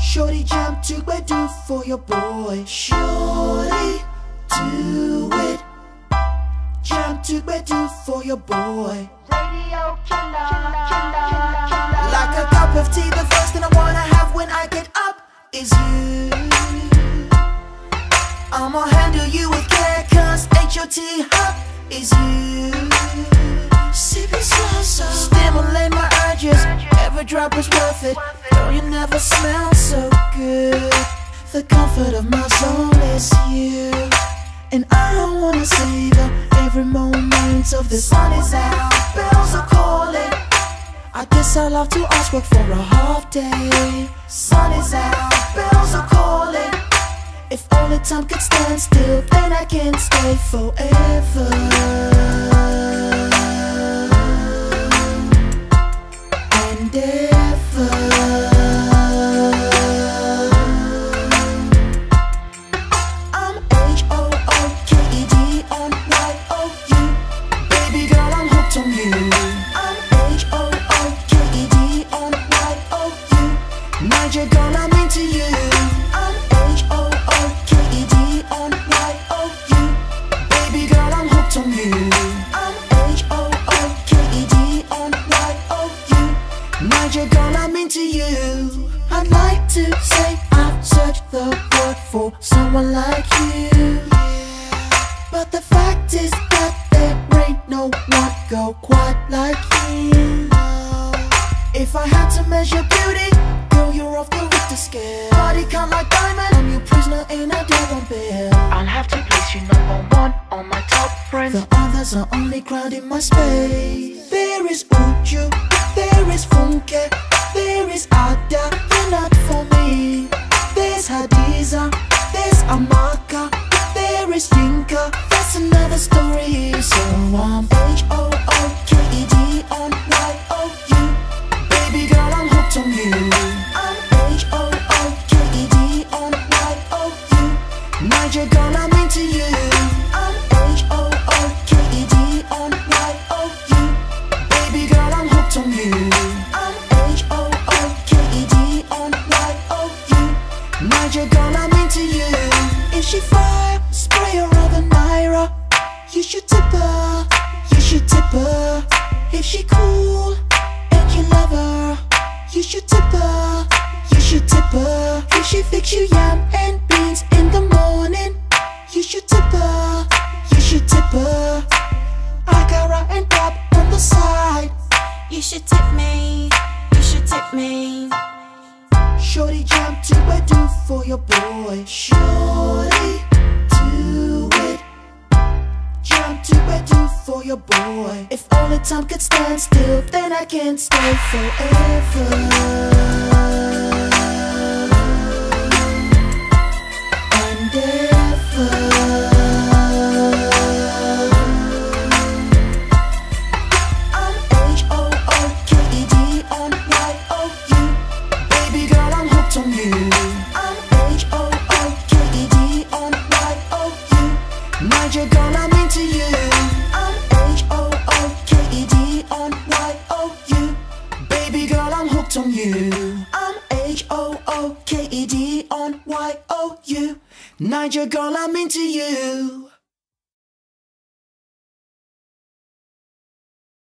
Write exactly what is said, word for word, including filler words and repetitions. Shorty jump to go do for your boy. Shorty, do it. Jump to go do for your boy. Radio killer, killer, killer. Like a cup of tea, the first thing I wanna have when I get up is you. I'ma handle you with care, cause H O T hot is you. Sipping salsa, stimulate my urges. Every drop is worth it. Girl, you never smell so good. The comfort of my zone is you. And I don't wanna savor every moment of the sun is out. Bells are calling. I guess I'll have to ask work for a half day. Sun is out, bells are calling. If only time could stand still, then I can stay forever. And ever. I'm H O O K E D on Y O U. Baby girl, I'm hooked on you. I'm H O O K E D on Y O U. Niger girl, I'm into you. I'm H O O K E D on Y O U. Baby girl, I'm hooked on you. I'm H O O K E D on Y O U. Niger girl, I'm into you. I'd like to say I've searched the world for someone like you, but the fact is that there ain't no one girl quite like you. If I had to measure beauty, girl, you're off the Richter scale. Body count like diamond, I'm your prisoner in a double bill. I'll have to place you number one on my top friends. The others are only crowding my space. There is Uju, there is Funke, there is Ada, they're not for me. There's Hadiza, there's Amaka, there is Yinka, that's another story. So I'm H O O K E D on Y O U. Baby girl, I'm hooked on you. I'm H O O K E D on Y O U. Niger girl, I'm into you. I'm H O O K E D on Y O U. Baby girl, I'm hooked on you. I'm H O O K E D on Y O U. Niger girl, I'm into you. If she fire, spray her over Naira. You should tip her, you should tip her. If she cool, you love her, you should tip her, you should tip her. If she fix you yam and beans in the morning, you should tip her, you should tip her. Akara and Bob on the side, you should tip me, you should tip me. Shorty jump to a do for your boy. Shorty, do it. Jump to a do for your boy. If only time could stand still, then I can stay forever. And ever. I'm H O O K E D on Y O U. Baby girl, I'm hooked on you. I'm H O O K E D on Y O U. Niger girl, I'm into you. I'm H O O K E D on Y O U. Baby girl, I'm hooked on you. I'm H O O K E D on Y O U. Niger girl, I'm into you.